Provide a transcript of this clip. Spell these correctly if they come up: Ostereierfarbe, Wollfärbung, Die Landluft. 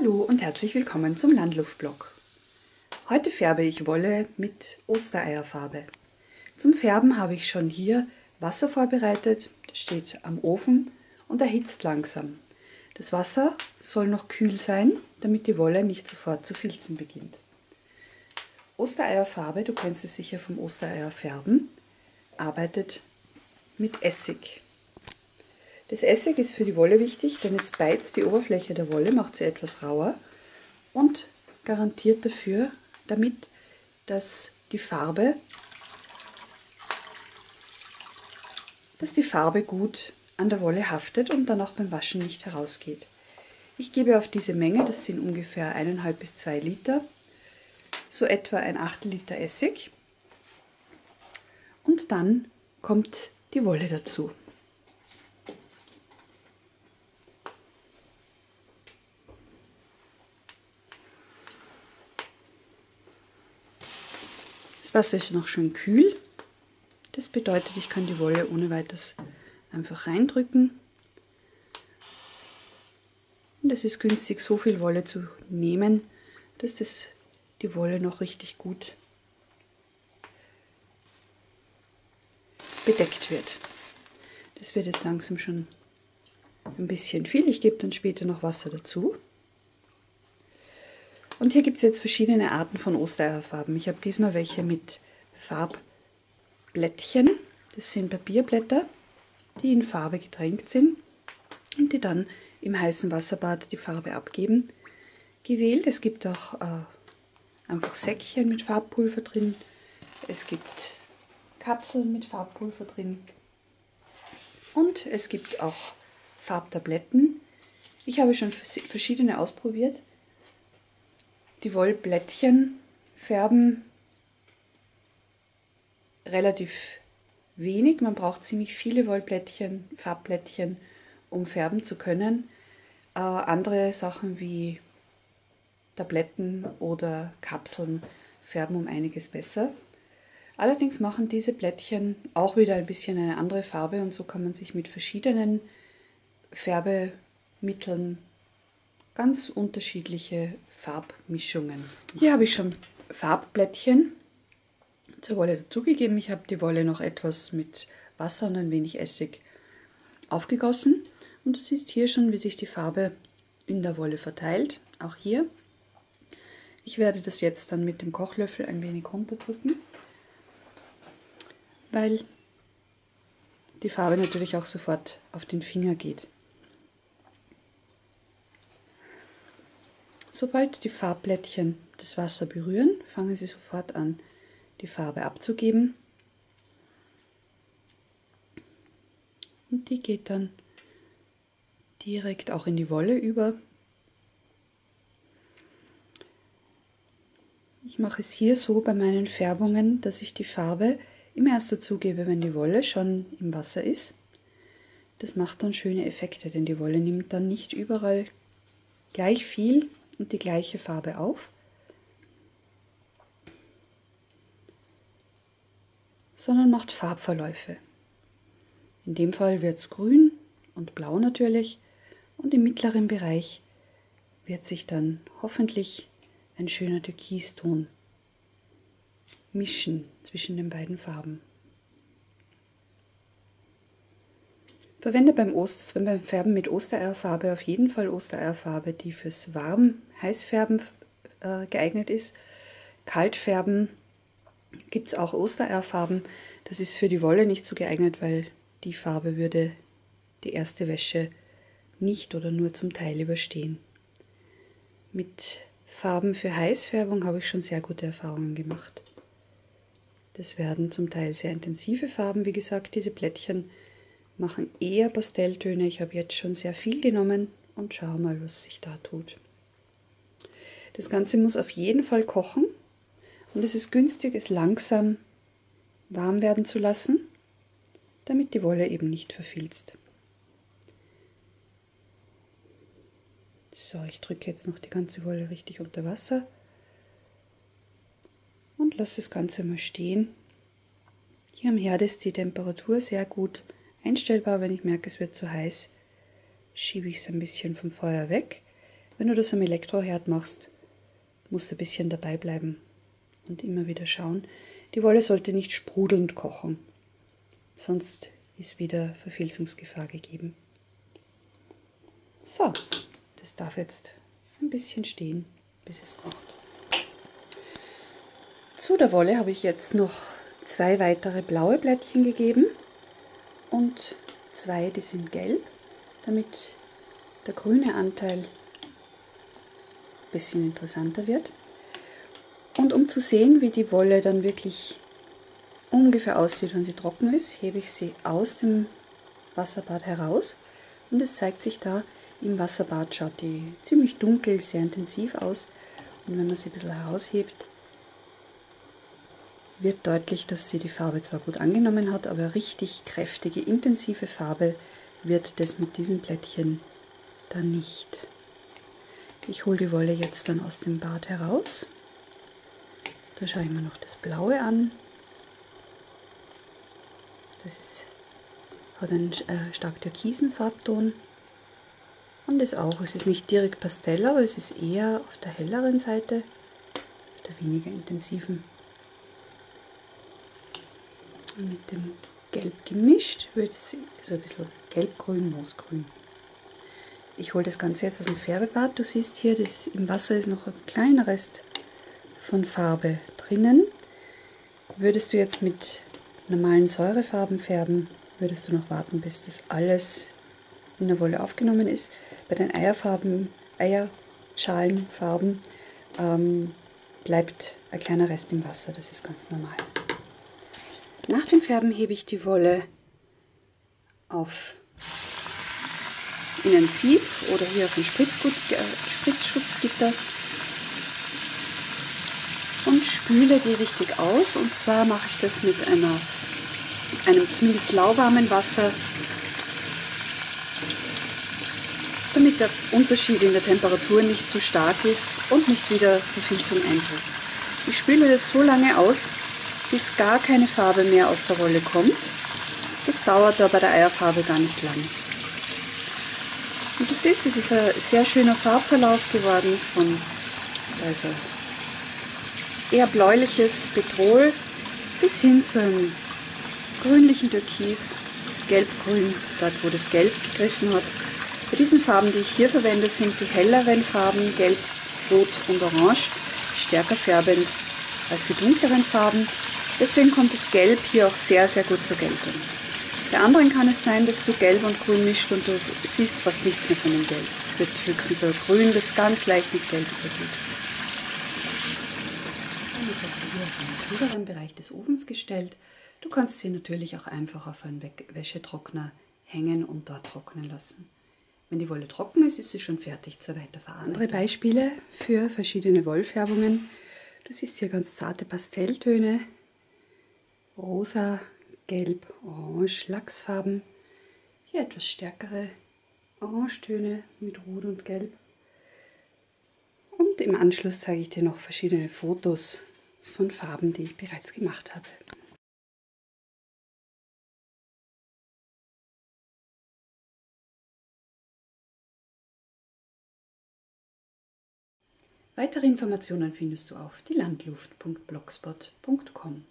Hallo und herzlich willkommen zum Landluftblog. Heute färbe ich Wolle mit Ostereierfarbe. Zum Färben habe ich schon hier Wasser vorbereitet, steht am Ofen und erhitzt langsam. Das Wasser soll noch kühl sein, damit die Wolle nicht sofort zu filzen beginnt. Ostereierfarbe, du kennst es sicher vom Ostereierfärben, arbeitet mit Essig. Das Essig ist für die Wolle wichtig, denn es beizt die Oberfläche der Wolle, macht sie etwas rauer und garantiert dafür, dass die Farbe gut an der Wolle haftet und dann auch beim Waschen nicht herausgeht. Ich gebe auf diese Menge, das sind ungefähr 1,5 bis 2 Liter, so etwa ein 1/8 Liter Essig und dann kommt die Wolle dazu. Das Wasser ist noch schön kühl, das bedeutet, ich kann die Wolle ohne weiteres einfach reindrücken. Und es ist günstig, so viel Wolle zu nehmen, dass die Wolle noch richtig gut bedeckt wird. Das wird jetzt langsam schon ein bisschen viel, ich gebe dann später noch Wasser dazu. Und hier gibt es jetzt verschiedene Arten von Ostereierfarben. Ich habe diesmal welche mit Farbblättchen. Das sind Papierblätter, die in Farbe getränkt sind und die dann im heißen Wasserbad die Farbe abgeben. Gewählt. Es gibt auch einfach Säckchen mit Farbpulver drin. Es gibt Kapseln mit Farbpulver drin. Und es gibt auch Farbtabletten. Ich habe schon verschiedene ausprobiert. Die Wollblättchen färben relativ wenig. Man braucht ziemlich viele Wollblättchen, Farbblättchen, um färben zu können. Andere Sachen wie Tabletten oder Kapseln färben um einiges besser. Allerdings machen diese Blättchen auch wieder ein bisschen eine andere Farbe und so kann man sich mit verschiedenen Färbemitteln ganz unterschiedliche Farbmischungen. Hier habe ich schon Farbblättchen zur Wolle dazugegeben. Ich habe die Wolle noch etwas mit Wasser und ein wenig Essig aufgegossen. Und du siehst hier schon, wie sich die Farbe in der Wolle verteilt. Auch hier. Ich werde das jetzt dann mit dem Kochlöffel ein wenig runterdrücken, weil die Farbe natürlich auch sofort auf den Finger geht. Sobald die Farbblättchen das Wasser berühren, fangen sie sofort an, die Farbe abzugeben. Und die geht dann direkt auch in die Wolle über. Ich mache es hier so bei meinen Färbungen, dass ich die Farbe immer erst dazugebe, wenn die Wolle schon im Wasser ist. Das macht dann schöne Effekte, denn die Wolle nimmt dann nicht überall gleich viel und die gleiche Farbe auf, sondern macht Farbverläufe. In dem Fall wird es grün und blau natürlich und im mittleren Bereich wird sich dann hoffentlich ein schöner Türkiston mischen zwischen den beiden Farben. Verwende beim Färben mit Ostereierfarbe auf jeden Fall Ostereierfarbe, die fürs Warm-Heißfärben geeignet ist. Kaltfärben gibt es auch Ostereierfarben. Das ist für die Wolle nicht so geeignet, weil die Farbe würde die erste Wäsche nicht oder nur zum Teil überstehen. Mit Farben für Heißfärbung habe ich schon sehr gute Erfahrungen gemacht. Das werden zum Teil sehr intensive Farben, wie gesagt, diese Blättchen machen eher Pastelltöne. Ich habe jetzt schon sehr viel genommen und schau mal, was sich da tut. Das Ganze muss auf jeden Fall kochen und es ist günstig, es langsam warm werden zu lassen, damit die Wolle eben nicht verfilzt. So, ich drücke jetzt noch die ganze Wolle richtig unter Wasser und lasse das Ganze mal stehen. Hier am Herd ist die Temperatur sehr gut einstellbar, wenn ich merke, es wird zu heiß, schiebe ich es ein bisschen vom Feuer weg. Wenn du das am Elektroherd machst, musst du ein bisschen dabei bleiben und immer wieder schauen. Die Wolle sollte nicht sprudelnd kochen, sonst ist wieder Verfilzungsgefahr gegeben. So, das darf jetzt ein bisschen stehen, bis es kocht. Zu der Wolle habe ich jetzt noch 2 weitere blaue Blättchen gegeben und 2, die sind gelb, damit der grüne Anteil ein bisschen interessanter wird. Und um zu sehen, wie die Wolle dann wirklich ungefähr aussieht, wenn sie trocken ist, hebe ich sie aus dem Wasserbad heraus und es zeigt sich da, im Wasserbad schaut die ziemlich dunkel, sehr intensiv aus und wenn man sie ein bisschen heraushebt, wird deutlich, dass sie die Farbe zwar gut angenommen hat, aber richtig kräftige, intensive Farbe wird das mit diesen Blättchen dann nicht. Ich hole die Wolle jetzt dann aus dem Bad heraus. Da schaue ich mir noch das Blaue an. Das hat einen stark türkisen Farbton. Und das auch. Es ist nicht direkt Pastell, aber es ist eher auf der helleren Seite, auf der weniger intensiven. Und mit dem Gelb gemischt wird es so ein bisschen gelb-grün, moosgrün. Ich hole das Ganze jetzt aus dem Färbebad. Du siehst hier, im Wasser ist noch ein kleiner Rest von Farbe drinnen. Würdest du jetzt mit normalen Säurefarben färben, würdest du noch warten, bis das alles in der Wolle aufgenommen ist. Bei den Eierschalenfarben bleibt ein kleiner Rest im Wasser, das ist ganz normal. Nach dem Färben hebe ich die Wolle in ein Sieb oder hier auf ein Spritzschutzgitter und spüle die richtig aus. Und zwar mache ich das mit einem zumindest lauwarmen Wasser, damit der Unterschied in der Temperatur nicht zu stark ist und nicht wieder Verfilzung eintritt. Ich spüle das so lange aus, bis gar keine Farbe mehr aus der Wolle kommt. Das dauert da bei der Eierfarbe gar nicht lang. Und du siehst, es ist ein sehr schöner Farbverlauf geworden von eher bläuliches Petrol bis hin zu einem grünlichen Türkis, gelb-grün, dort wo das Gelb gegriffen hat. Bei diesen Farben, die ich hier verwende, sind die helleren Farben, gelb, rot und orange, stärker färbend als die dunkleren Farben. Deswegen kommt das Gelb hier auch sehr, sehr gut zur Geltung. Bei anderen kann es sein, dass du Gelb und Grün mischt und du siehst fast nichts mehr von dem Gelb. Es wird höchstens so grün, das ganz leicht ins Gelb übergeht. Über den Bereich des Ofens gestellt. Du kannst sie natürlich auch einfach auf einen Wäschetrockner hängen und dort trocknen lassen. Wenn die Wolle trocken ist, ist sie schon fertig zur Weiterverarbeitung. Andere Beispiele für verschiedene Wollfärbungen. Du siehst hier ganz zarte Pastelltöne, rosa, gelb, orange, Lachsfarben. Hier etwas stärkere Orangetöne mit Rot und Gelb. Und im Anschluss zeige ich dir noch verschiedene Fotos von Farben, die ich bereits gemacht habe. Weitere Informationen findest du auf dielandluft.blogspot.com.